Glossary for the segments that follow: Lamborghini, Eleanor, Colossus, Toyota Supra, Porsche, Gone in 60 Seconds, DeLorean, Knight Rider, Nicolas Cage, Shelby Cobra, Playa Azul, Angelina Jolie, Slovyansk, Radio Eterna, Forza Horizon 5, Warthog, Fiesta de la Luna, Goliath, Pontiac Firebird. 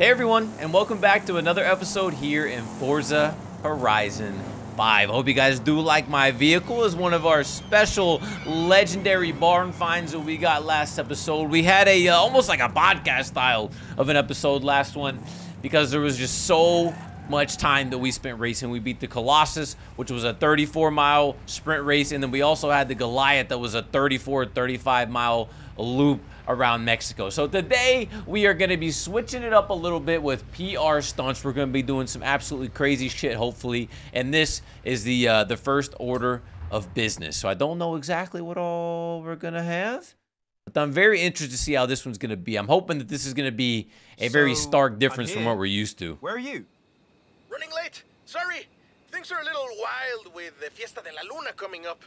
Hey everyone, and welcome back to another episode here in Forza Horizon 5. I hope you guys do like my vehicle. It's one of our special legendary barn finds that we got last episode. We had a almost like a podcast style of an episode last one because there was just so much time that we spent racing. We beat the Colossus, which was a 34-mile sprint race, and then we also had the Goliath that was a 35-mile loop around Mexico. So today we are going to be switching it up a little bit with PR stunts. We're going to be doing some absolutely crazy shit, hopefully, and this is the first order of business. So I don't know exactly what all we're going to have, but I'm very interested to see how this one's going to be. I'm hoping that this is going to be a very stark difference from what we're used to. Where are you? Running late. Sorry. Things are a little wild with the Fiesta de la Luna coming up.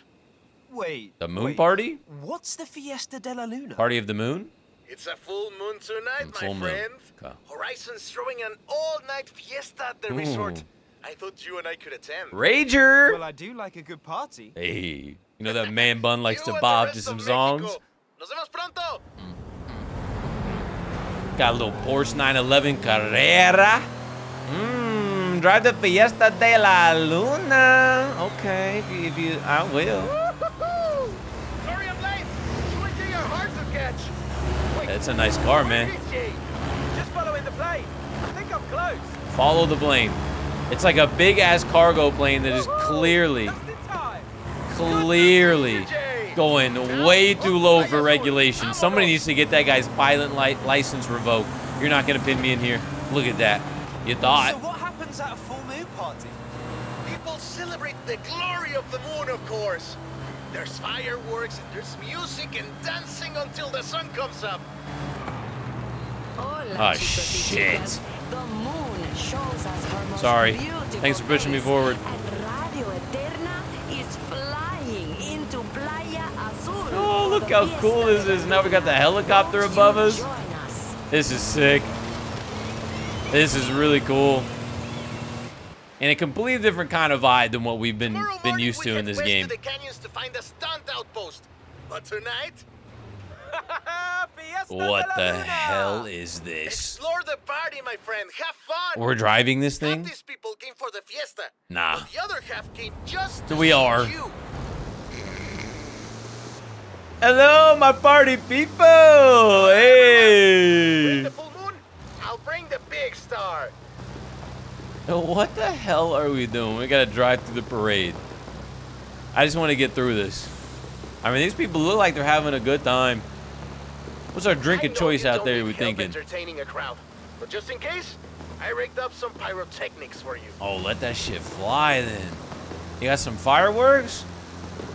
Wait. The moon party? What's the Fiesta de la Luna? Party of the moon? It's a full moon tonight, my friend. Okay. Horizon's throwing an all-night fiesta at the resort. I thought you and I could attend. Rager! Well, I do like a good party. Hey. You know that man bun likes to bob to some songs? Nos vemos pronto. Got a little Porsche 911 Carrera. Drive the Fiesta de la Luna. Okay, if you I will. That's a nice car, man. Just follow the plane. I think I'm close. Follow the plane. It's like a big-ass cargo plane that is clearly going way too low for regulation. Somebody needs to get that guy's pilot license revoked. You're not going to pin me in here. Look at that. You thought. So what happens at a full moon party? People celebrate the glory of the moon, of course. There's fireworks, and there's music and dancing until the sun comes up. Oh, shit. Sorry. Thanks for pushing me forward. Radio Eterna is flying into Playa Azul. Oh, look how cool this is. Now we got the helicopter above us. This is sick. This is really cool. And a completely different kind of vibe than what we've been used to in this game. Tomorrow morning we head west to the canyons to find a stunt outpost. But tonight, what the hell is this? Explore the party, my friend. Have fun. We're driving this thing. Half these people came for the fiesta. Nah. But the other half came just to see you. Hello, my party people. Hey. With the full moon, I'll bring the big star. What the hell are we doing? We gotta drive through the parade. I just want to get through this. I mean, these people look like they're having a good time. What's our drink of choice out there? We thinking. Entertaining a crowd, but just in case, I rigged up some pyrotechnics for you. Oh, let that shit fly then. You got some fireworks?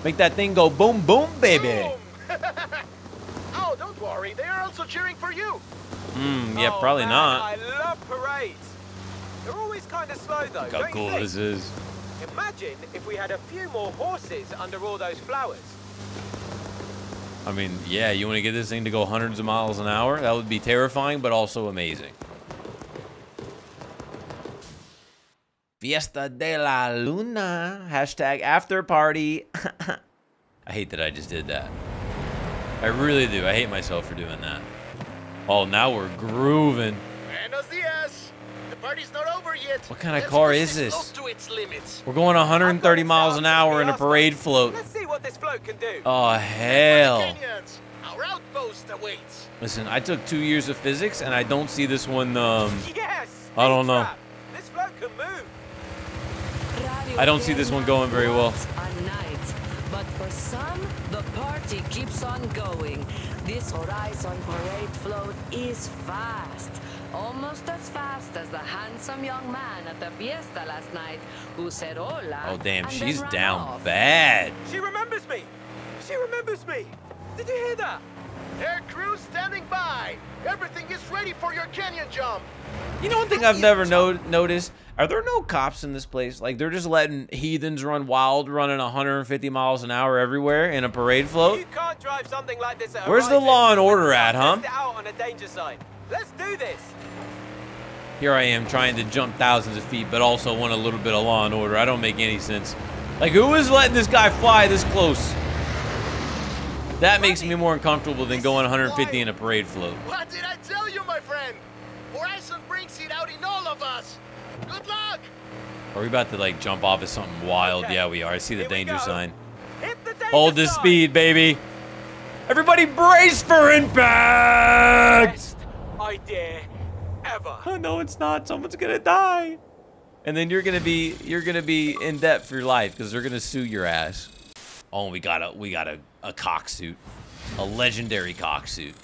Make that thing go boom, boom, baby. Boom. Oh, don't worry. They are also cheering for you. Yeah, probably not. I love parades. They're always kind of slow, though. Look how cool this is. Imagine if we had a few more horses under all those flowers. I mean, yeah, you want to get this thing to go hundreds of miles an hour? That would be terrifying, but also amazing. Fiesta de la Luna. Hashtag after party. I hate that I just did that. I really do. I hate myself for doing that. Oh, now we're grooving. Buenos dias. Party's not over yet. What kind of car is this? We're going 130 miles an hour in a parade float. Let's see what this float can do. Oh, hell. Our outpost awaits. Listen, I took 2 years of physics, and I don't see this one. Yes, I don't know. This float can move. I don't see this one going very well. But for some, the party keeps on going. This Horizon parade float is fast. Almost as fast as the handsome young man at the fiesta last night who said hola. Oh, damn, she's down off. Bad. She remembers me. She remembers me. Did you hear that? Air crew standing by. Everything is ready for your canyon jump. You know one thing I've never noticed? Are there no cops in this place? Like, they're just letting heathens run wild, running 150 miles an hour everywhere in a parade float? You can't drive something like this at Where's the law and order at, huh? Test it out on a danger sign. Let's do this. Here I am trying to jump thousands of feet, but also want a little bit of law and order. I don't make any sense. Like, who is letting this guy fly this close? That makes me more uncomfortable than going 150 in a parade float. What did I tell you, my friend? Horizon brings it out in all of us. Good luck. Are we about to like jump off of something wild? Okay. Yeah, we are. I see the danger sign. Hold the speed, baby. Everybody brace for impact. Best idea ever. Oh, no, it's not. Someone's gonna die. And then you're gonna be in debt for your life because they're gonna sue your ass. Oh, we got a cocksuit, a legendary cocksuit.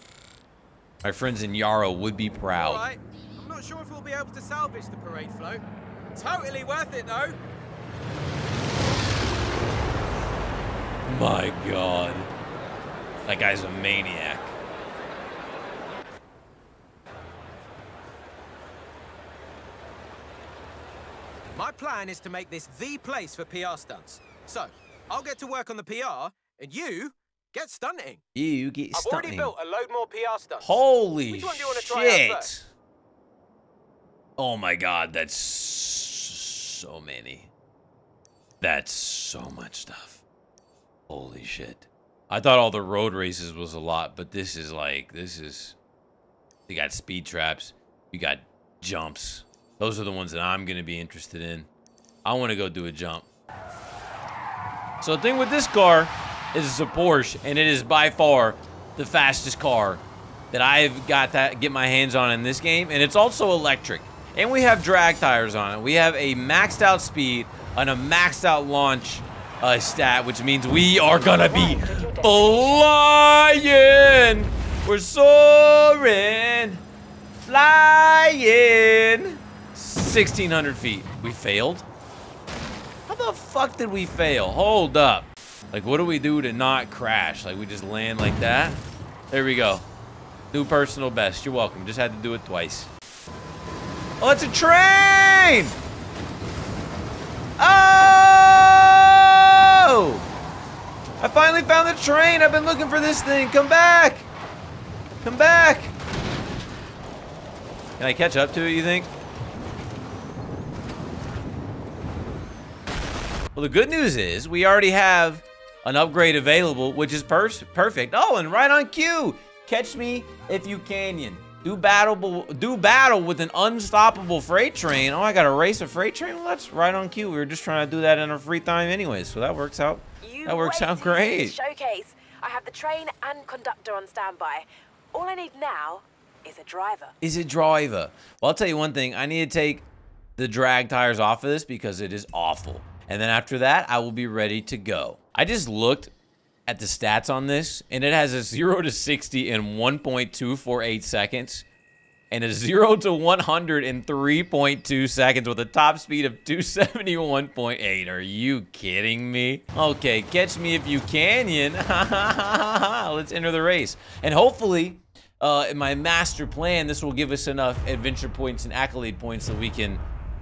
My friends in Yarrow would be proud. All right. I'm not sure if we'll be able to salvage the parade float. Totally worth it though. My God, that guy's a maniac. My plan is to make this the place for PR stunts. So, I'll get to work on the PR, and you get stunting. You get stunting. I've already built a load more PR stunts. Holy shit. Which one do you want to try out first? Oh my God, that's so many. That's so much stuff. Holy shit. I thought all the road races was a lot, but this is like, this is... You got speed traps. You got jumps. Those are the ones that I'm going to be interested in. I want to go do a jump. So the thing with this car is it's a Porsche, and it is by far the fastest car that I've got to get my hands on in this game, and it's also electric. And we have drag tires on it. We have a maxed out speed and a maxed out launch stat, which means we are going to be flying. We're soaring, flying. 1,600 feet. We failed? How the fuck did we fail? Hold up. Like, what do we do to not crash? Like, we just land like that? There we go. New personal best. You're welcome. Just had to do it twice. Oh, it's a train! Oh! I finally found the train. I've been looking for this thing. Come back! Come back! Can I catch up to it, you think? Well, the good news is we already have an upgrade available, which is perfect. Oh, and right on cue. Catch me if you canyon. Do battle with an unstoppable freight train. Oh, I got to race a freight train? Well, that's right on cue. We were just trying to do that in our free time anyway, so that works out. That works out great. Showcase. I have the train and conductor on standby. All I need now is a driver. Well, I'll tell you one thing. I need to take the drag tires off of this because it is awful. And then after that, I will be ready to go. I just looked at the stats on this, and it has a 0 to 60 in 1.248 seconds, and a 0 to 100 in 3.2 seconds with a top speed of 271.8. Are you kidding me? Okay, catch me if you canyon. Let's enter the race. And hopefully, in my master plan, this will give us enough adventure points and accolade points that we can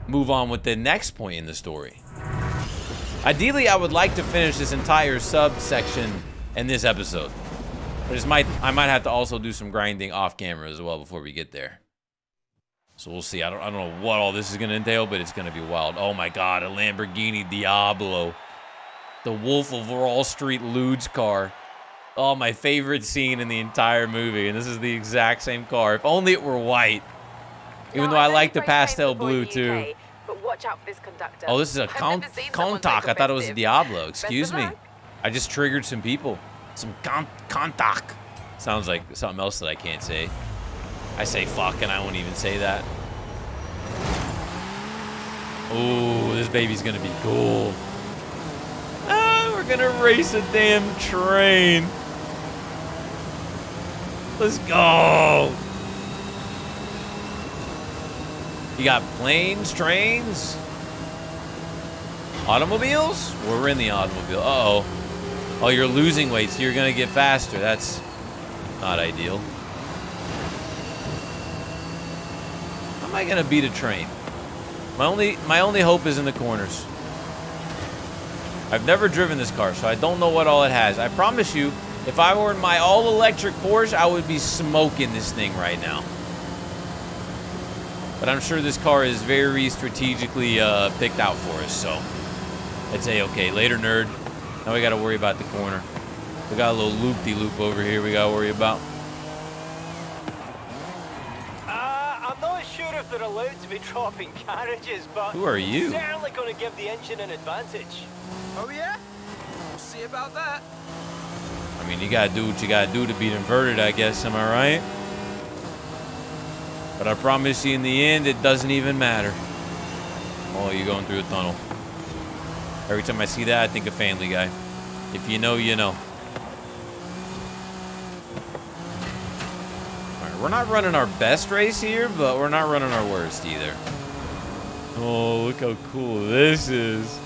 move on with the next point in the story. Ideally, I would like to finish this entire subsection in this episode. But I might have to also do some grinding off camera as well before we get there. So we'll see. I don't know what all this is going to entail, but it's going to be wild. Oh my God, a Lamborghini Diablo. The Wolf of Wall Street Lude's car. Oh, my favorite scene in the entire movie. And this is the exact same car. If only it were white. Even though I like the pastel blue too. But watch out for this conductor. Oh, this is a contact. I thought it was a Diablo. Excuse me. I just triggered some people. Some contact. Sounds like something else that I can't say. I say fuck and I won't even say that. Oh, this baby's going to be cool. Ah, we're going to race a damn train. Let's go. You got planes, trains, automobiles? We're in the automobile. Uh-oh. Oh, you're losing weight, so you're going to get faster. That's not ideal. How am I going to beat a train? My only hope is in the corners. I've never driven this car, so I don't know what all it has. I promise you, if I were in my all-electric Porsche, I would be smoking this thing right now. But I'm sure this car is very strategically picked out for us, so I'd say, okay, later, nerd. Now we got to worry about the corner. We got a little loop-de-loop over here we got to worry about. I'm not if they're allowed to be dropping carriages, but... Who are you? Certainly gonna give the engine an advantage. Oh yeah? We'll see about that. I mean, you gotta do what you gotta do to be inverted, I guess, am I right? But I promise you, in the end, it doesn't even matter. Oh, you're going through a tunnel. Every time I see that, I think of Family Guy. If you know, you know. All right, we're not running our best race here, but we're not running our worst either. Oh, look how cool this is.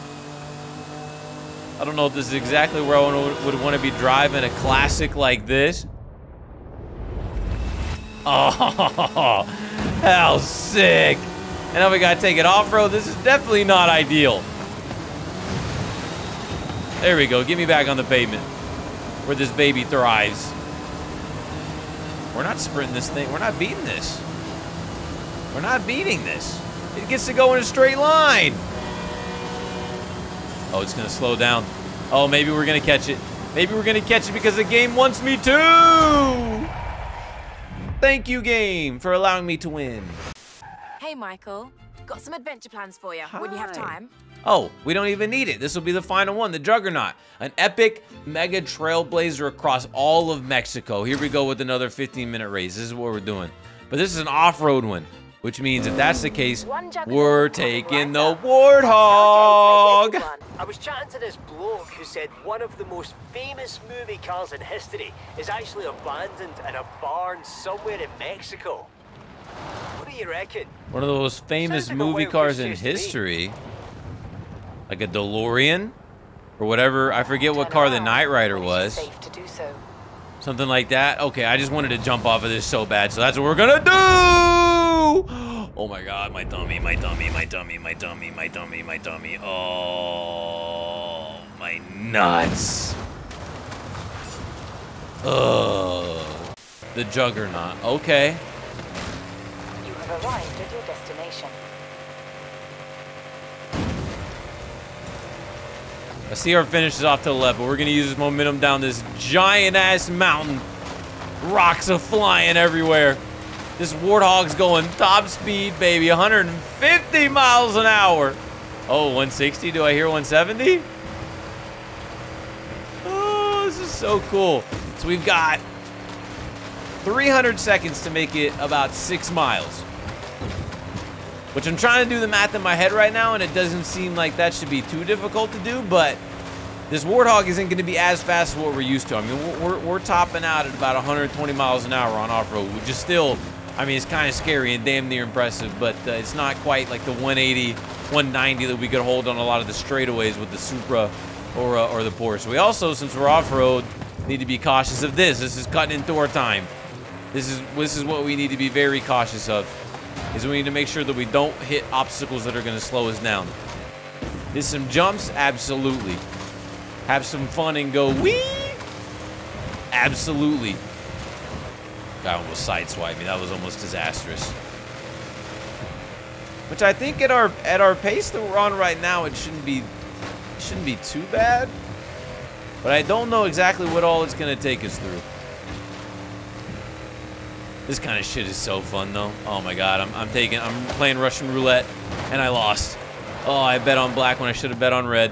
I don't know if this is exactly where I would want to be driving a classic like this. Oh, how sick. And now we gotta take it off-road. This is definitely not ideal. There we go. Get me back on the pavement where this baby thrives. We're not sprinting this thing. We're not beating this. We're not beating this. It gets to go in a straight line. Oh, it's gonna slow down. Oh, maybe we're gonna catch it. Maybe we're gonna catch it because the game wants me to. Thank you, game, for allowing me to win. Hey, Michael. Got some adventure plans for you. Hi. When you have time. Oh, we don't even need it. This will be the final one, the Juggernaut. An epic mega trailblazer across all of Mexico. Here we go with another 15-minute race. This is what we're doing. But this is an off-road one, which means if that's the case, we're taking the Warthog. I was chatting to this bloke who said one of the most famous movie cars in history is actually abandoned in a barn somewhere in Mexico. What do you reckon? One of the most famous movie cars in history? Like a DeLorean? Or whatever, I forget what car the Knight Rider was. Something like that. Okay, I just wanted to jump off of this so bad, so that's what we're gonna do! Oh my god, my tummy, my tummy, my tummy, my tummy, my tummy, my tummy. Oh, my nuts. Oh, the Juggernaut. Okay. You have arrived at your destination. I see our finish is off to the left, but we're gonna use this momentum down this giant-ass mountain. Rocks are flying everywhere. This Warthog's going top speed, baby, 150 miles an hour. Oh, 160, do I hear 170? Oh, this is so cool. So we've got 300 seconds to make it about 6 miles. Which I'm trying to do the math in my head right now, and it doesn't seem like that should be too difficult to do, but this Warthog isn't going to be as fast as what we're used to. I mean, we're topping out at about 120 miles an hour on off-road, which is still, I mean, it's kind of scary and damn near impressive, but it's not quite like the 180, 190 that we could hold on a lot of the straightaways with the Supra or the Porsche. We also, since we're off-road, need to be cautious of this. This is cutting into our time. This is what we need to be very cautious of. Is we need to make sure that we don't hit obstacles that are going to slow us down. There's some jumps, absolutely. Have some fun and go wee, absolutely. Guy almost sideswiped me. That was almost disastrous. Which I think at our pace that we're on right now, it shouldn't be too bad. But I don't know exactly what all it's going to take us through. This kind of shit is so fun, though. Oh my god, I'm playing Russian roulette, and I lost. Oh, I bet on black when I should have bet on red.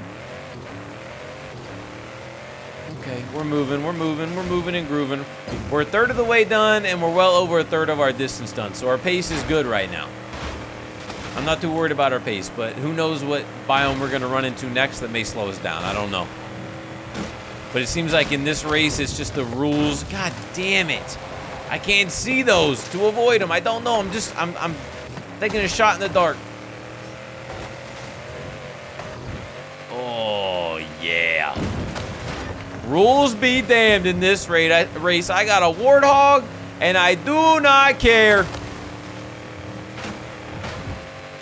Okay, we're moving and grooving. We're a third of the way done, and we're well over a third of our distance done, so our pace is good right now. I'm not too worried about our pace, but who knows what biome we're gonna run into next that may slow us down, I don't know. But it seems like in this race, it's just the rules. God damn it. I can't see those to avoid them. I don't know. I'm taking a shot in the dark. Oh, yeah. Rules be damned in this race. I got a Warthog, and I do not care.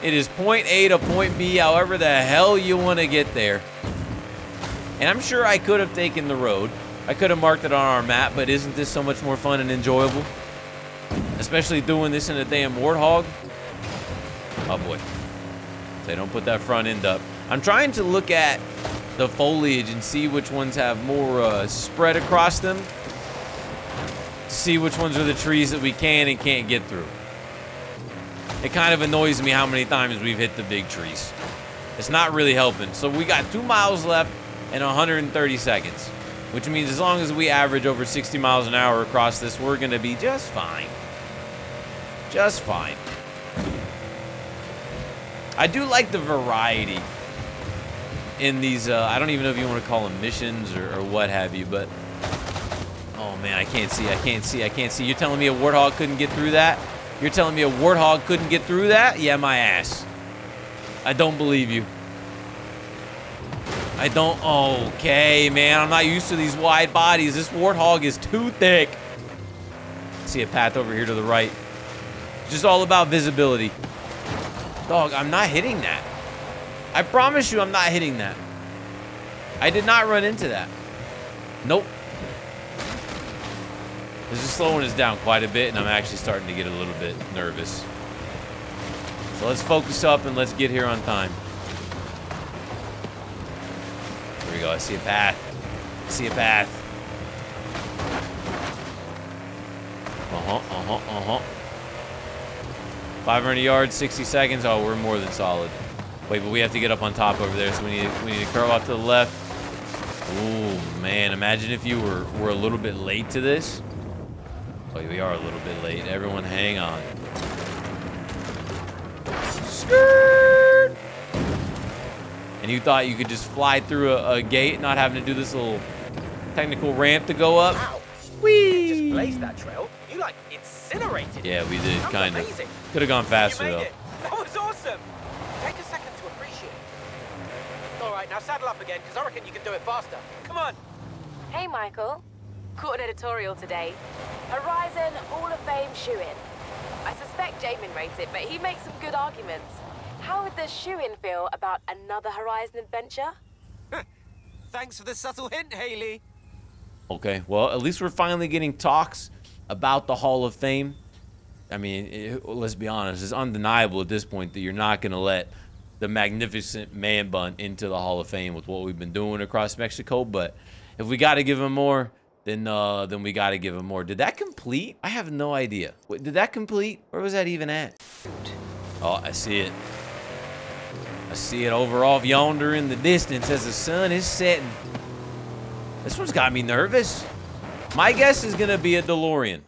It is point A to point B, however the hell you want to get there. And I'm sure I could have taken the road. I could have marked it on our map, but isn't this so much more fun and enjoyable? Especially doing this in a damn Warthog. Oh boy. They don't put that front end up. I'm trying to look at the foliage and see which ones have more spread across them. See which ones are the trees that we can and can't get through. It kind of annoys me how many times we've hit the big trees. It's not really helping. So we got 2 miles left and 130 seconds, which means as long as we average over 60 miles an hour across this, we're going to be just fine. Just fine. I do like the variety in these, I don't even know if you want to call them missions or what have you, but... Oh man, I can't see, I can't see, I can't see. You're telling me a Warthog couldn't get through that? You're telling me a Warthog couldn't get through that? Yeah, my ass. I don't believe you. I don't... Okay, man, I'm not used to these wide bodies. This Warthog is too thick. See a path over here to the right. It's just all about visibility. Dog, I'm not hitting that. I promise you I'm not hitting that. I did not run into that. Nope. This is slowing us down quite a bit, and I'm actually starting to get a little bit nervous. So let's focus up and let's get here on time. Here we go. I see a path. I see a path. Uh-huh, uh-huh, uh-huh. 500 yards, 60 seconds. Oh, we're more than solid. Wait, but we have to get up on top over there, so we need to curve off to the left. Ooh, man, imagine if you were a little bit late to this. Oh, we are a little bit late. Everyone hang on. Skirt! And you thought you could just fly through a gate, not having to do this little technical ramp to go up? Wow. Whee! You just blazed that trail. You, like, incinerated. Yeah, we did, kind of. Could have gone faster, though. That was awesome. Take a second to appreciate it. All right, now saddle up again, because I reckon you can do it faster. Come on. Hey, Michael. Caught an editorial today. Horizon, all of fame shoe-in. I suspect Jamin rates it, but he makes some good arguments. How would the shoe-in feel about another Horizon adventure? Thanks for the subtle hint, Haley. Okay, well, at least we're finally getting talks about the Hall of Fame. I mean, let's be honest, it's undeniable at this point that you're not going to let the magnificent man bun into the Hall of Fame with what we've been doing across Mexico, but if we got to give him more... Then we gotta give him more. Did that complete? I have no idea. Wait, did that complete? Where was that even at? Oh, I see it. I see it over off yonder in the distance as the sun is setting. This one's got me nervous. My guess is gonna be a DeLorean.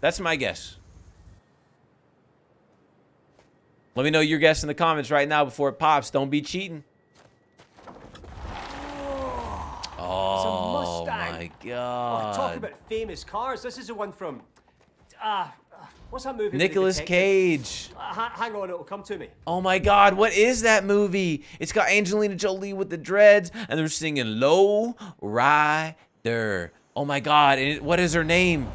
That's my guess. Let me know your guess in the comments right now before it pops. Don't be cheating. Oh, my God. Oh, talk about famous cars. This is the one from, what's that movie? Nicolas Cage. Hang on, it'll come to me. Oh, my God. What is that movie? It's got Angelina Jolie with the dreads, and they're singing Low Rider. Oh, my God. And what is her name?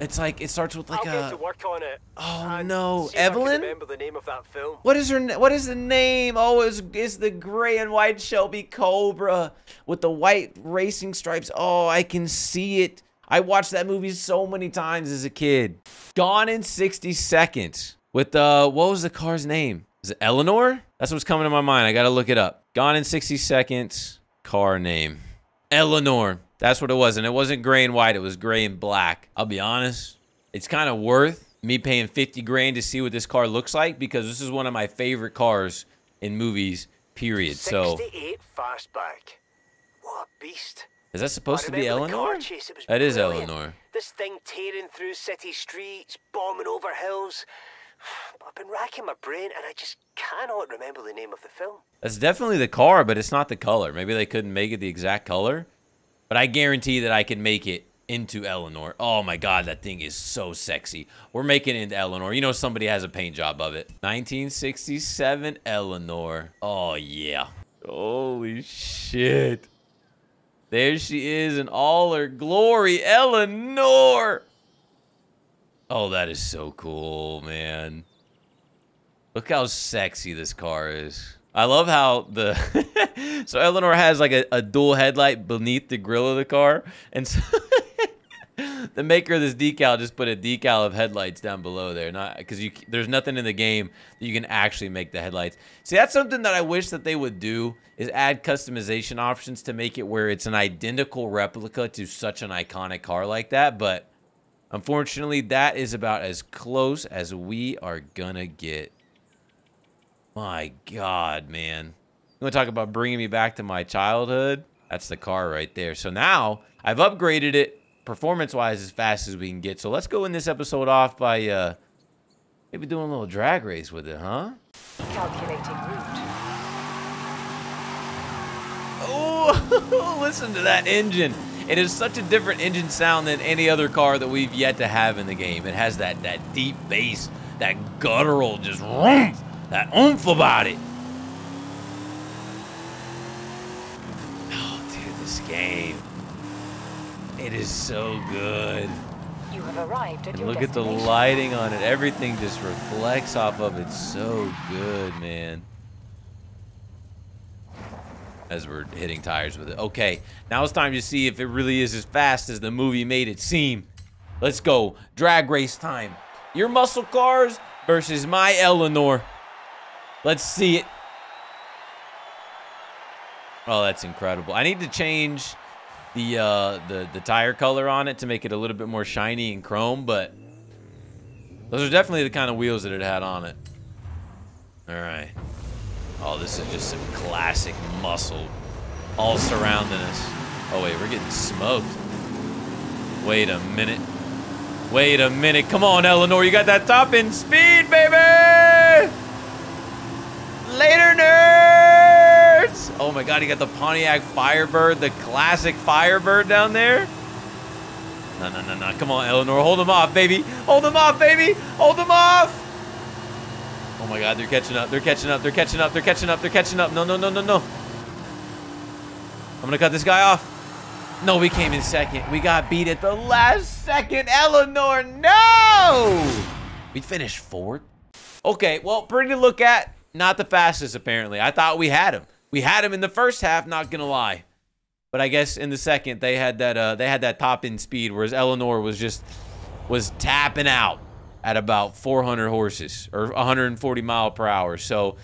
It's like, it starts with like I'll get to work on it. Oh, no. Evelyn? I remember the name of that film. What is her, what is the name? Oh, it's the gray and white Shelby Cobra with the white racing stripes. Oh, I can see it. I watched that movie so many times as a kid. Gone in 60 Seconds with, what was the car's name? Is it Eleanor? That's what's coming to my mind. I got to look it up. Gone in 60 Seconds, car name. Eleanor. That's what it was, and it wasn't gray and white, it was gray and black. I'll be honest, it's kind of worth me paying 50 grand to see what this car looks like, because this is one of my favorite cars in movies, period. So 68 fastback. What a beast. Is that supposed to be Eleanor? Chase, that is Eleanor. This thing tearing through city streets, bombing over hills. I've been racking my brain, and I just cannot remember the name of the film. That's definitely the car, but it's not the color. Maybe they couldn't make it the exact color. But I guarantee that I can make it into Eleanor. Oh my God, that thing is so sexy. We're making it into Eleanor. You know somebody has a paint job of it. 1967 Eleanor. Oh yeah. Holy shit. There she is in all her glory, Eleanor. Oh, that is so cool, man. Look how sexy this car is. I love how the... So Eleanor has like a dual headlight beneath the grill of the car. And so the maker of this decal just put a decal of headlights down below there. Because there's nothing in the game that you can actually make the headlights. See, that's something that I wish that they would do, is add customization options to make it where it's an identical replica to such an iconic car like that. But Unfortunately, that is about as close as we are gonna get. My God, man. You want to talk about bringing me back to my childhood? That's the car right there. So now I've upgraded it performance-wise as fast as we can get. So let's go in this episode off by maybe doing a little drag race with it, huh? Calculating route. Oh, listen to that engine. It is such a different engine sound than any other car that we've yet to have in the game. It has that deep bass, that guttural, just room, that oomph about it. Oh, dude, this game. It is so good. You have arrived at your destination. Look at the lighting on it. Everything just reflects off of it. So good, man. As we're hitting tires with it. Okay, now it's time to see if it really is as fast as the movie made it seem. Let's go. Drag race time. Your muscle cars versus my Eleanor. Let's see it. Oh, that's incredible. I need to change the tire color on it to make it a little bit more shiny and chrome, but those are definitely the kind of wheels that it had on it. All right. Oh, this is just some classic muscle all surrounding us. Oh, wait, we're getting smoked. Wait a minute. Wait a minute. Come on, Eleanor. You got that top end speed, baby! Later, nerds! Oh, my God. You got the Pontiac Firebird, the classic Firebird down there. No, no, no, no. Come on, Eleanor. Hold him off, baby. Hold him off, baby. Hold him off. Oh my God, they're catching up, they're catching up, they're catching up, they're catching up, they're catching up. No, no, no, no, no. I'm gonna cut this guy off. No, we came in second. We got beat at the last second, Eleanor, no! We finished fourth? Okay, well, pretty to look at. Not the fastest, apparently. I thought we had him. We had him in the first half, not gonna lie. But I guess in the second, they had that top-end speed, whereas Eleanor was just, tapping out at about 400 horses or 140 mile per hour. So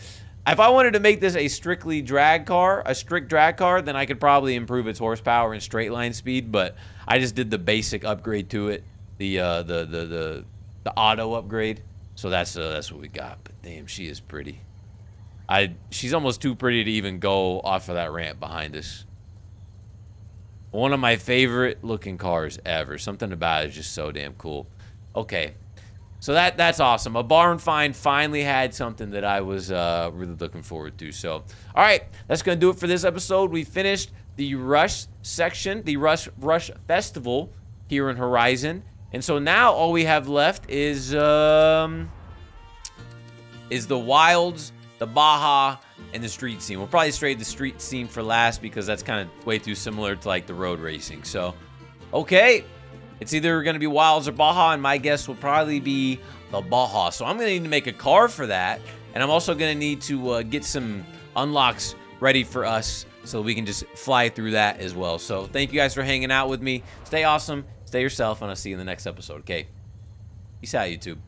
if I wanted to make this a strictly drag car, a strict drag car, then I could probably improve its horsepower and straight line speed, but I just did the basic upgrade to it, the auto upgrade. So that's what we got. But damn, she is pretty. She's almost too pretty to even go off of that ramp behind us. One of my favorite looking cars ever. Something about it is just so damn cool. Okay. So that's awesome. A barn find finally had something that I was really looking forward to. So, all right, that's going to do it for this episode. We finished the Rush section, the Rush Festival here in Horizon. And so now all we have left is the Wilds, the Baja, and the Street Scene. We'll probably save the Street Scene for last because that's kind of way too similar to, like, the road racing. So, okay. It's either going to be Wilds or Baja, and my guess will probably be the Baja. So I'm going to need to make a car for that, and I'm also going to need to get some unlocks ready for us so we can just fly through that as well. So thank you guys for hanging out with me. Stay awesome, stay yourself, and I'll see you in the next episode, okay? Peace out, YouTube.